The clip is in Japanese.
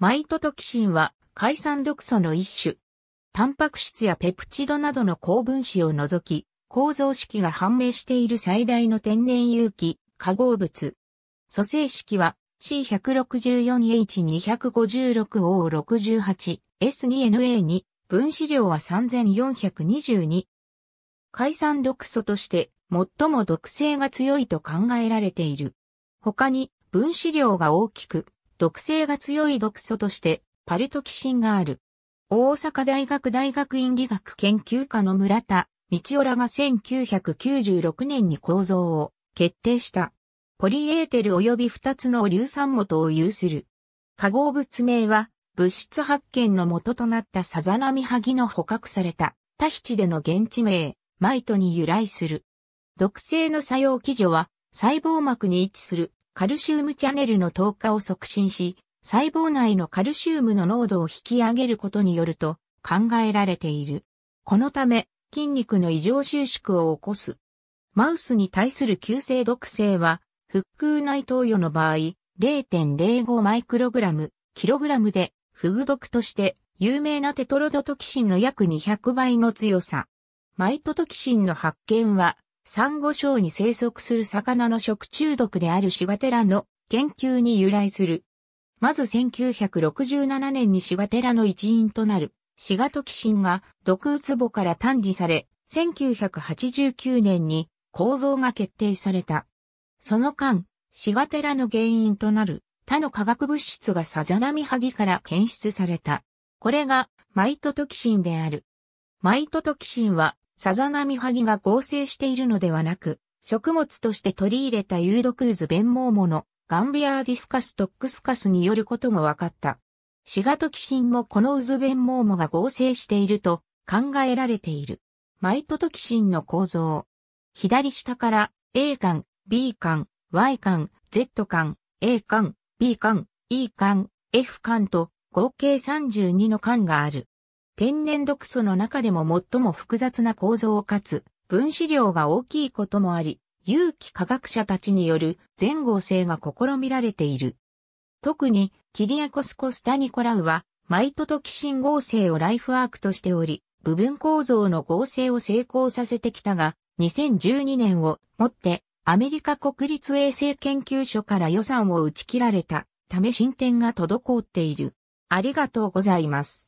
マイトトキシンは海産毒素の一種。タンパク質やペプチドなどの高分子を除き、構造式が判明している最大の天然有機化合物。組成式は C164H256O68S2Na2、分子量は3422。海産毒素として最も毒性が強いと考えられている。他に分子量が大きく、毒性が強い毒素としてパルトキシンがある。大阪大学大学院理学研究科の村田道夫らが1996年に構造を決定した。ポリエーテル及び2つの硫酸元を有する。化合物名は物質発見の元となったさざなみはぎの捕獲されたタヒチでの現地名、マイトに由来する。毒性の作用基準は細胞膜に位置する。カルシウムチャネルの透過を促進し、細胞内のカルシウムの濃度を引き上げることによると考えられている。このため、筋肉の異常収縮を起こす。マウスに対する急性毒性は、腹腔内投与の場合、0.05 マイクログラム、キログラムで、フグ毒として有名なテトロドトキシンの約200倍の強さ。マイトトキシンの発見は、サンゴ礁に生息する魚の食中毒であるシガテラの研究に由来する。まず1967年にシガテラの一員となるシガトキシンが毒ウツボから単離され、1989年に構造が決定された。その間、シガテラの原因となる他の化学物質がさざなみはぎから検出された。これがマイトトキシンである。マイトトキシンは、さざなみはぎが合成しているのではなく、食物として取り入れた有毒ウズベンモウモのガンビアーディスカストックスカスによることも分かった。シガトキシンもこのウズベンモウモが合成していると考えられている。マイトトキシンの構造。左下から A 環、B 環、Y 環、Z 環、A 環、B 環、E 環、F 環と合計32の環がある。天然毒素の中でも最も複雑な構造かつ分子量が大きいこともあり、有機化学者たちによる全合成が試みられている。特にキリアコス・コスタニコラウはマイトトキシン合成をライフワークとしており、部分構造の合成を成功させてきたが、2012年をもってアメリカ国立衛生研究所から予算を打ち切られたため進展が滞っている。ありがとうございます。